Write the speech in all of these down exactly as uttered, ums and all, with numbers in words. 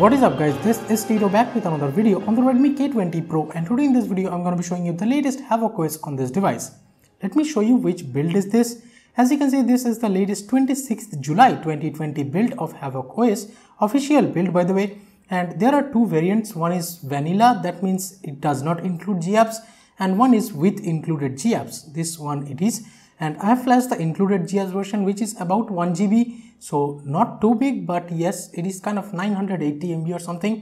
What is up guys, this is Tito back with another video on the Redmi K twenty Pro, and today in this video I'm going to be showing you the latest Havoc O S on this device. Let me show you which build is this. As you can see, this is the latest twenty-sixth July twenty twenty build of Havoc O S, official build by the way, and there are two variants. One is vanilla, that means it does not include GApps, and one is with included GApps. This one it is, and I have flashed the included GApps version, which is about one gigabyte, so not too big, but yes, it is kind of nine hundred eighty megabytes or something.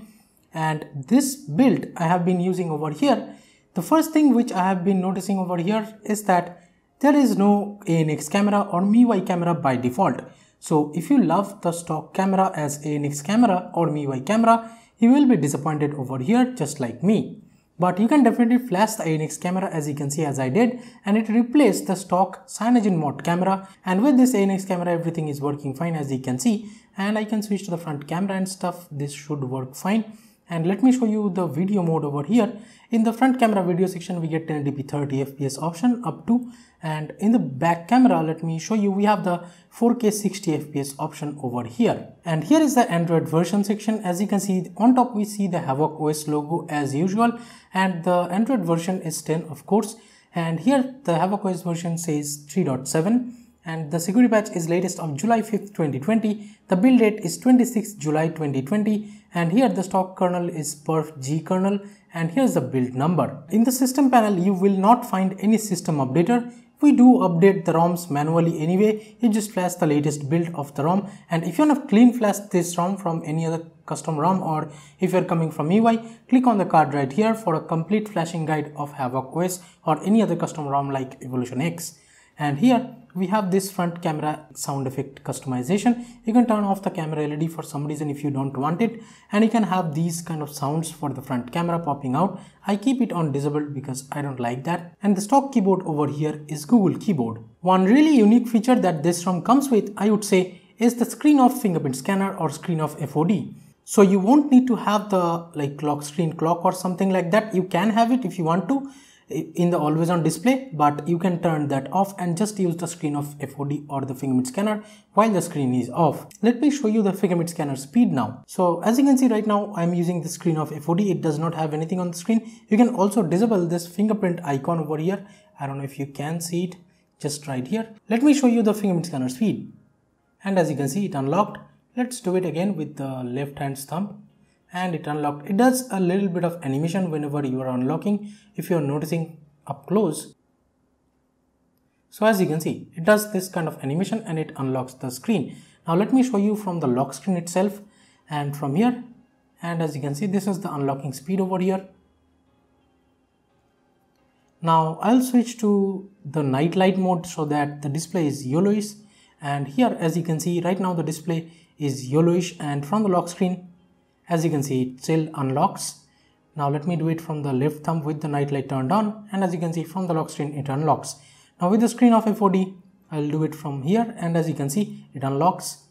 And this build I have been using over here. The first thing which I have been noticing over here is that there is no A N X camera or M I U I camera by default. So if you love the stock camera as A N X camera or M I U I camera, you will be disappointed over here just like me. But you can definitely flash the A N X camera, as you can see, as I did, and it replaced the stock CyanogenMod camera. And with this A N X camera everything is working fine, as you can see, and I can switch to the front camera and stuff. This should work fine. And let me show you the video mode over here. In the front camera video section we get ten eighty p thirty f p s option up to, and in the back camera let me show you we have the four K sixty f p s option over here. And here is the Android version section. As you can see, on top we see the Havoc O S logo as usual, and the Android version is ten of course, and here the Havoc O S version says three point seven. And the security patch is latest of July fifth twenty twenty, the build date is twenty-sixth July twenty twenty, and here the stock kernel is Perf G kernel, and here's the build number. In the system panel you will not find any system updater. We do update the ROMs manually anyway, you just flash the latest build of the ROM, and if you want to clean flash this ROM from any other custom ROM, or if you are coming from M I U I, click on the card right here for a complete flashing guide of Havoc O S or any other custom ROM like Evolution X. And here we have this front camera sound effect customization. You can turn off the camera L E D for some reason if you don't want it, and you can have these kind of sounds for the front camera popping out. I keep it on disabled because I don't like that. And the stock keyboard over here is Google keyboard. One really unique feature that this ROM comes with, I would say, is the screen off fingerprint scanner or screen off F O D. So you won't need to have the like lock screen clock or something like that. You can have it if you want to in the always on display, but you can turn that off and just use the screen of F O D or the fingerprint scanner while the screen is off. Let me show you the fingerprint scanner speed now. So as you can see, right now I'm using the screen of F O D. It does not have anything on the screen. You can also disable this fingerprint icon over here. I don't know if you can see it, just right here. Let me show you the fingerprint scanner speed, and as you can see it unlocked. Let's do it again with the left hand's thumb. And it unlocked. It does a little bit of animation whenever you are unlocking, if you are noticing up close. So as you can see, it does this kind of animation and it unlocks the screen. Now let me show you from the lock screen itself and from here. And as you can see, this is the unlocking speed over here. Now I'll switch to the night light mode so that the display is yellowish. And here, as you can see, right now the display is yellowish, and from the lock screen, as you can see, it still unlocks. Now let me do it from the left thumb with the night light turned on, and as you can see from the lock screen it unlocks. Now with the screen of F O D, I'll do it from here, and as you can see it unlocks.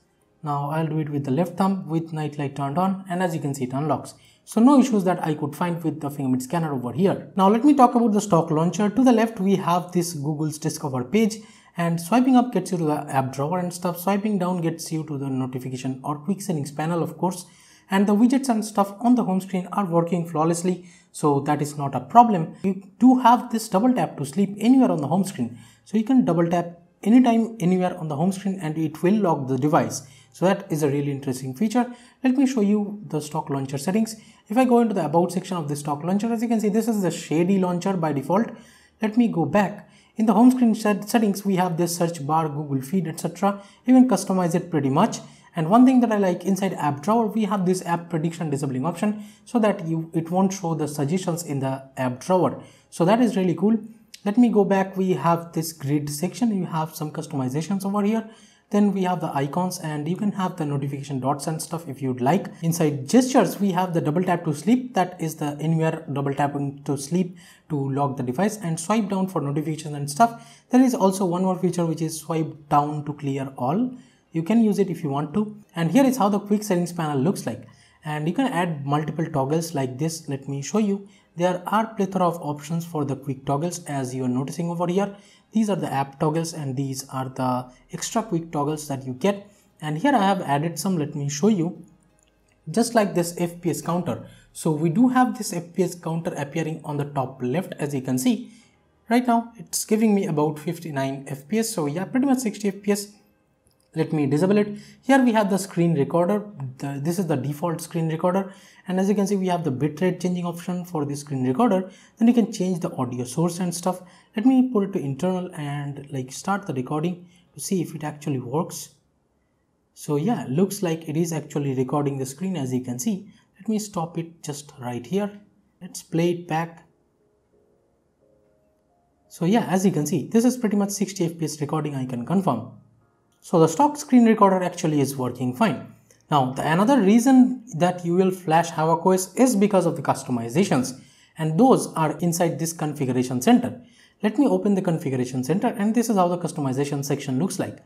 Now I'll do it with the left thumb with night light turned on, and as you can see it unlocks. So no issues that I could find with the fingerprint scanner over here. Now let me talk about the stock launcher. To the left we have this Google's Discover page, and swiping up gets you to the app drawer and stuff, swiping down gets you to the notification or quick settings panel of course. And the widgets and stuff on the home screen are working flawlessly, so that is not a problem. You do have this double tap to sleep anywhere on the home screen, so you can double tap anytime anywhere on the home screen and it will lock the device. So that is a really interesting feature. Let me show you the stock launcher settings. If I go into the about section of the stock launcher, as you can see, this is the Shady launcher by default. Let me go back. In the home screen set settings we have this search bar, Google feed, etc. You can customize it pretty much. And one thing that I like, inside app drawer we have this app prediction disabling option, so that you it won't show the suggestions in the app drawer. So that is really cool. Let me go back. We have this grid section, you have some customizations over here. Then we have the icons, and you can have the notification dots and stuff if you'd like. Inside gestures we have the double tap to sleep, that is the anywhere double tapping to sleep to lock the device, and swipe down for notifications and stuff. There is also one more feature which is swipe down to clear all. You can use it if you want to. And here is how the quick settings panel looks like, and you can add multiple toggles like this. Let me show you. There are plethora of options for the quick toggles, as you are noticing over here. These are the app toggles and these are the extra quick toggles that you get. And here I have added some. Let me show you. just like this F P S counter. So we do have this F P S counter appearing on the top left, as you can see. Right now it's giving me about fifty-nine F P S, so yeah, pretty much sixty F P S. Let me disable it. Here we have the screen recorder. The, this is the default screen recorder, and as you can see we have the bitrate changing option for the screen recorder. Then you can change the audio source and stuff. Let me put it to internal and like start the recording to see if it actually works. So yeah, looks like it is actually recording the screen, as you can see. Let me stop it just right here. Let's play it back. So yeah, as you can see, this is pretty much sixty F P S recording, I can confirm. So the stock screen recorder actually is working fine. Now the another reason that you will flash Havoc O S is because of the customizations, and those are inside this configuration center. Let me open the configuration center, and this is how the customization section looks like.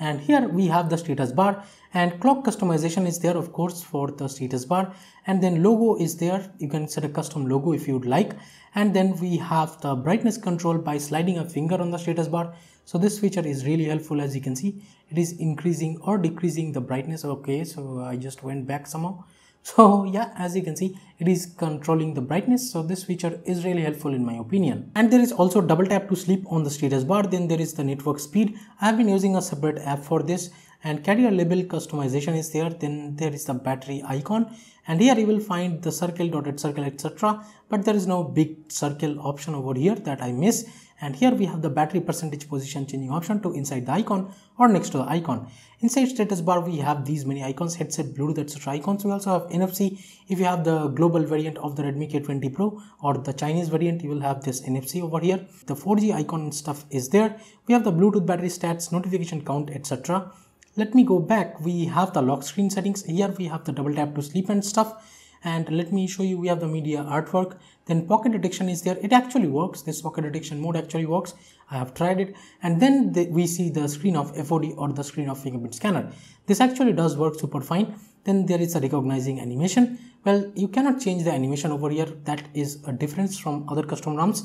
And here we have the status bar, and clock customization is there, of course, for the status bar, and then logo is there. You can set a custom logo if you'd like, and then we have the brightness control by sliding a finger on the status bar. So this feature is really helpful, as you can see. It is increasing or decreasing the brightness. Okay, so I just went back somehow. So yeah, as you can see, it is controlling the brightness. So this feature is really helpful in my opinion. And there is also double tap to sleep on the status bar. Then there is the network speed. I have been using a separate app for this. And carrier label customization is there. Then there is the battery icon. And here you will find the circle, dotted circle, et cetera. But there is no big circle option over here that I miss. And here we have the battery percentage position changing option to inside the icon or next to the icon. Inside status bar we have these many icons, headset, Bluetooth, et cetera icons. We also have N F C. If you have the global variant of the Redmi K twenty Pro or the Chinese variant, you will have this N F C over here. The four G icon and stuff is there. We have the Bluetooth battery stats, notification count, et cetera. Let me go back. We have the lock screen settings. Here we have the double tap to sleep and stuff. And let me show you, we have the media artwork, then pocket detection is there. It actually works. This pocket detection mode actually works. I have tried it. And then the, we see the screen of F O D or the screen of fingerprint scanner. This actually does work super fine. Then there is a recognizing animation. Well, you cannot change the animation over here. That is a difference from other custom ROMs.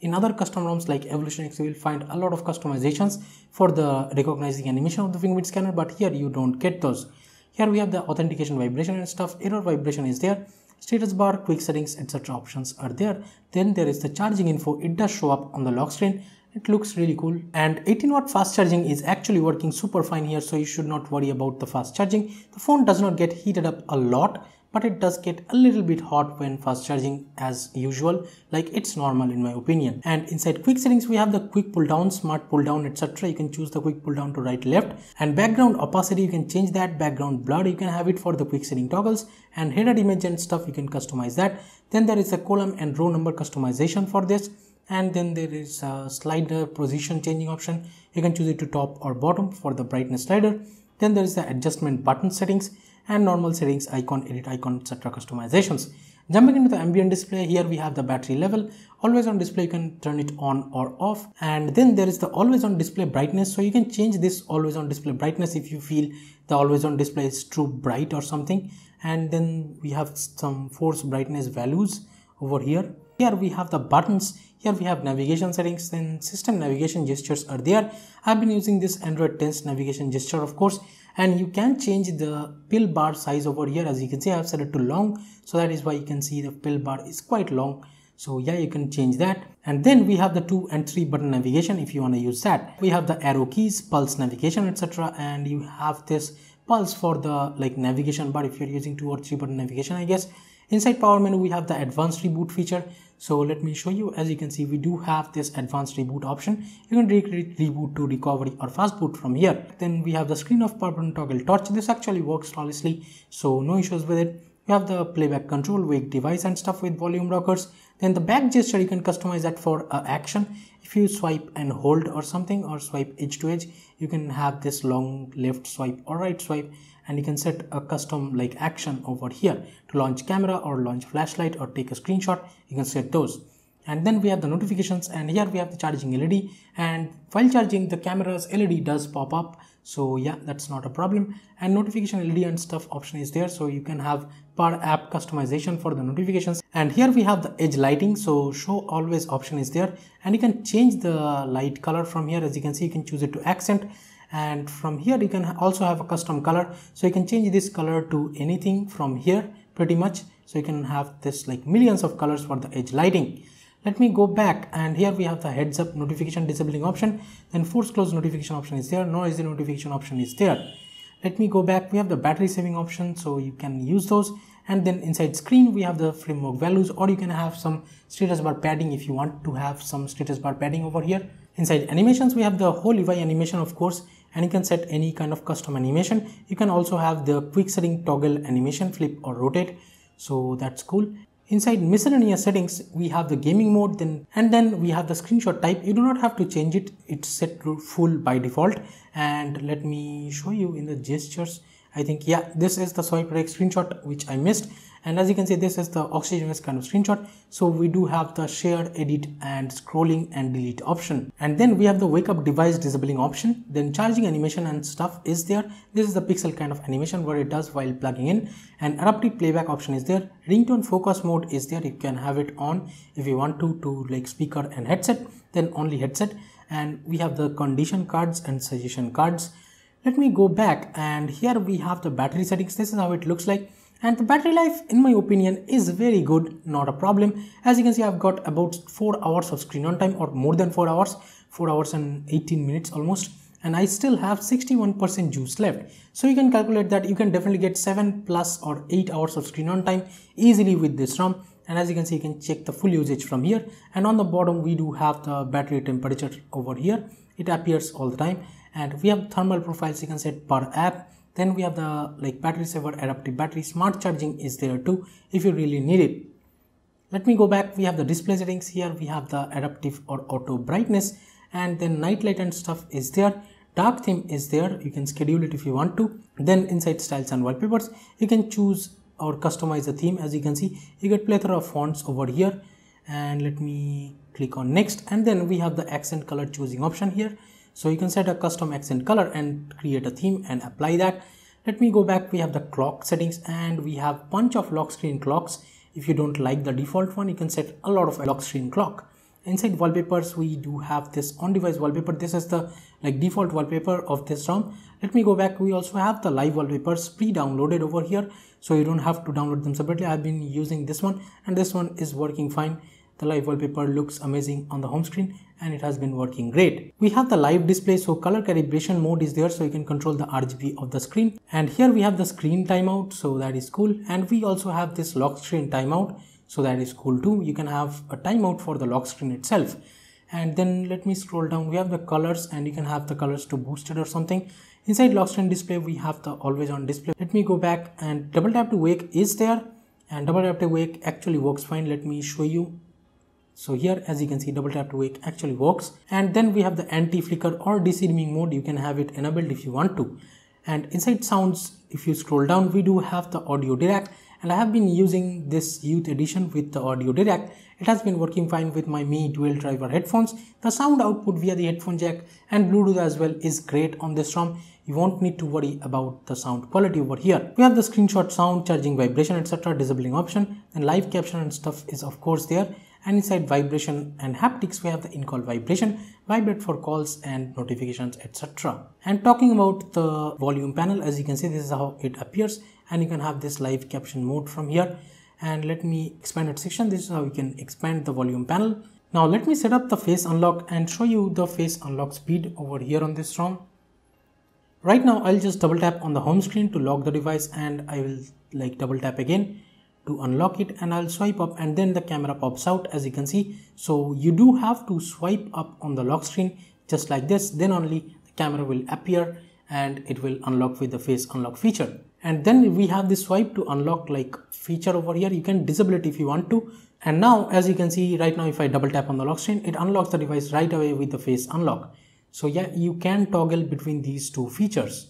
In other custom ROMs like Evolution X, you will find a lot of customizations for the recognizing animation of the fingerprint scanner, but here you don't get those. Here we have the authentication vibration and stuff, error vibration is there, status bar, quick settings, et cetera options are there. Then there is the charging info. It does show up on the lock screen. It looks really cool. And eighteen watt fast charging is actually working super fine here, so you should not worry about the fast charging. The phone does not get heated up a lot, but it does get a little bit hot when fast charging, as usual, like it's normal in my opinion. And inside quick settings we have the quick pull down, smart pull down, et cetera. You can choose the quick pull down to right, left. And background opacity, you can change that. Background blur, you can have it for the quick setting toggles. And headed image and stuff, you can customize that. Then there is a column and row number customization for this. And then there is a slider position changing option. You can choose it to top or bottom for the brightness slider. Then there is the adjustment button settings and normal settings, icon, edit icon, et cetera customizations. Jumping into the ambient display, here we have the battery level. Always on display, you can turn it on or off. And then there is the always on display brightness. So you can change this always on display brightness if you feel the always on display is too bright or something. And then we have some force brightness values over here. Here we have the buttons. Here we have navigation settings, then system navigation gestures are there. I've been using this Android ten's navigation gesture, of course, and you can change the pill bar size over here. As you can see, I've set it to long, so that is why you can see the pill bar is quite long. So yeah, you can change that. And then we have the two and three button navigation if you want to use that. We have the arrow keys, pulse navigation, et cetera. And you have this pulse for the like navigation bar if you're using two or three button navigation, I guess. Inside power menu, we have the advanced reboot feature. So let me show you. As you can see, we do have this advanced reboot option. You can directly reboot to recovery or fast boot from here. Then we have the screen off power button toggle torch. This actually works flawlessly, so no issues with it. We have the playback control, wake device and stuff with volume rockers. Then the back gesture, you can customize that for uh, action. If you swipe and hold or something, or swipe edge to edge, you can have this long left swipe or right swipe. And you can set a custom like action over here to launch camera or launch flashlight or take a screenshot. You can set those. And then we have the notifications, and here we have the charging L E D, and while charging the camera's L E D does pop up. So yeah, that's not a problem. And notification L E D and stuff option is there, so you can have per app customization for the notifications. And here we have the edge lighting, so show always option is there, and you can change the light color from here. As you can see, you can choose it to accent. and from here you can also have a custom color, so you can change this color to anything from here pretty much. So you can have this like millions of colors for the edge lighting. Let me go back, and here we have the heads up notification disabling option, then force close notification option is there, noisy notification option is there. Let me go back, we have the battery saving option, so you can use those. And then inside screen we have the framework values, or you can have some status bar padding if you want to have some status bar padding over here. Inside animations we have the whole U I animation of course, and you can set any kind of custom animation. You can also have the quick setting toggle animation, flip or rotate, so that's cool. Inside miscellaneous settings we have the gaming mode, then and then we have the screenshot type. You do not have to change it, it's set to full by default. And let me show you in the gestures, I think, yeah, this is the soy product screenshot which I missed, and as you can see this is the OxygenOS kind of screenshot. So we do have the share, edit and scrolling and delete option, and then we have the wake up device disabling option, then charging animation and stuff is there. This is the pixel kind of animation what it does while plugging in, and eruptive playback option is there, ringtone focus mode is there, you can have it on if you want to, to like speaker and headset, then only headset. And we have the condition cards and suggestion cards. Let me go back, and here we have the battery settings. This is how it looks like, and the battery life in my opinion is very good, not a problem. As you can see I've got about four hours of screen on time, or more than four hours, four hours and eighteen minutes almost, and I still have sixty-one percent juice left. So you can calculate that you can definitely get seven plus or eight hours of screen on time easily with this ROM. And as you can see you can check the full usage from here, and on the bottom we do have the battery temperature over here, it appears all the time. And we have thermal profiles you can set per app, then we have the like battery saver, adaptive battery, smart charging is there too if you really need it. Let me go back, we have the display settings, here we have the adaptive or auto brightness, and then night light and stuff is there, dark theme is there, you can schedule it if you want to. Then inside styles and wallpapers you can choose or customize the theme. As you can see you get plethora of fonts over here, and let me click on next, and then we have the accent color choosing option here. So you can set a custom accent color and create a theme and apply that. Let me go back, we have the clock settings, and we have bunch of lock screen clocks. If you don't like the default one you can set a lot of lock screen clock. Inside wallpapers we do have this on device wallpaper, this is the like default wallpaper of this ROM. Let me go back, we also have the live wallpapers pre-downloaded over here, so you don't have to download them separately. I've been using this one and this one is working fine. The live wallpaper looks amazing on the home screen and it has been working great. We have the live display, so color calibration mode is there, so you can control the R G B of the screen. And here we have the screen timeout, so that is cool. And we also have this lock screen timeout, so that is cool too. You can have a timeout for the lock screen itself. And then let me scroll down, we have the colors, and you can have the colors to boost it or something. Inside lock screen display we have the always on display. Let me go back, and double tap to wake is there, and double tap to wake actually works fine. Let me show you. So here as you can see double tap to wake actually works. And then we have the anti-flicker or de-dimming mode, you can have it enabled if you want to. And inside sounds, if you scroll down, we do have the audio direct, and I have been using this youth edition with the audio direct. It has been working fine with my Mi Dual Driver headphones. The sound output via the headphone jack and Bluetooth as well is great on this ROM. You won't need to worry about the sound quality over here. We have the screenshot, sound, charging, vibration, et cetera disabling option, and live caption and stuff is of course there. And inside vibration and haptics we have the in-call vibration, vibrate for calls and notifications, et cetera. And talking about the volume panel, as you can see this is how it appears, and you can have this live caption mode from here. And let me expand that section, this is how you can expand the volume panel. Now let me set up the face unlock and show you the face unlock speed over here on this ROM. Right now I'll just double tap on the home screen to lock the device, and I will like double tap again to unlock it, and I'll swipe up, and then the camera pops out as you can see. So you do have to swipe up on the lock screen just like this, then only the camera will appear and it will unlock with the face unlock feature. And then we have this swipe to unlock like feature over here, you can disable it if you want to. And now as you can see right now if I double tap on the lock screen it unlocks the device right away with the face unlock. So yeah, you can toggle between these two features,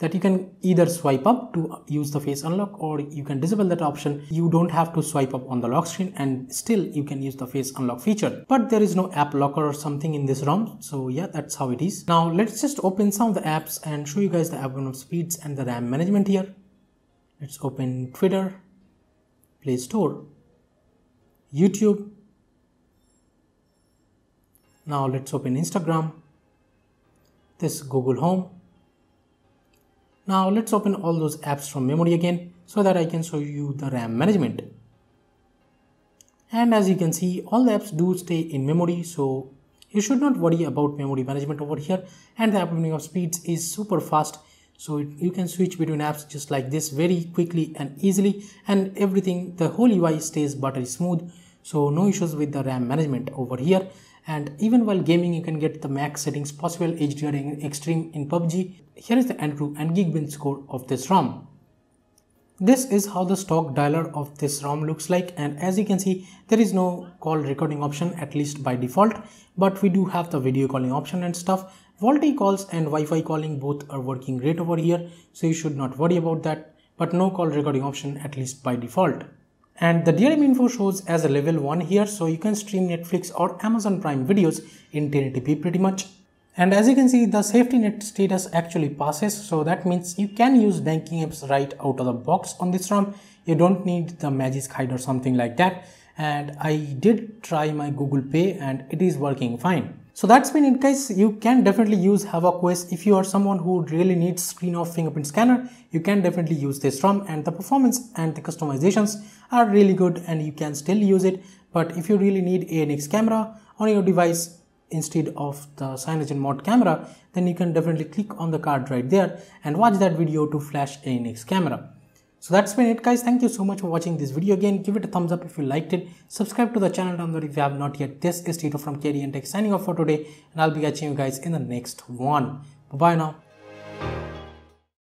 that you can either swipe up to use the face unlock or you can disable that option. You don't have to swipe up on the lock screen and still you can use the face unlock feature, but there is no app locker or something in this ROM, so yeah, that's how it is. Now let's just open some of the apps and show you guys the app download speeds and the RAM management here. Let's open Twitter, Play Store, YouTube. Now let's open Instagram, this Google Home. Now let's open all those apps from memory again so that I can show you the RAM management. And as you can see, all the apps do stay in memory, so you should not worry about memory management over here. And the app opening of speeds is super fast, so it, you can switch between apps just like this very quickly and easily, and everything, the whole U I stays buttery smooth, so no issues with the RAM management over here. And even while gaming, you can get the max settings possible, H D R Extreme in P U B G. Here is the Andrew and GeekBench score of this ROM. This is how the stock dialer of this ROM looks like, and as you can see, there is no call recording option, at least by default, but we do have the video calling option and stuff. VoLTE calls and Wi-Fi calling both are working great over here, so you should not worry about that, but no call recording option, at least by default. And the D R M info shows as a level one here, so you can stream Netflix or Amazon Prime videos in ten eighty p pretty much. And as you can see, the safety net status actually passes, so that means you can use banking apps right out of the box on this ROM. You don't need the Magisk Hide or something like that. And I did try my Google Pay and it is working fine. So that's been it, guys. You can definitely use Havoc O S if you are someone who really needs screen off fingerprint scanner. You can definitely use this ROM, and the performance and the customizations are really good and you can still use it. But if you really need A N X camera on your device instead of the CyanogenMod camera, then you can definitely click on the card right there and watch that video to flash A N X camera. So that's been it, guys. Thank you so much for watching this video again. Give it a thumbs up if you liked it. Subscribe to the channel down there if you have not yet. This is Tito from K T N Tech signing off for today, and I'll be catching you guys in the next one. Bye bye now.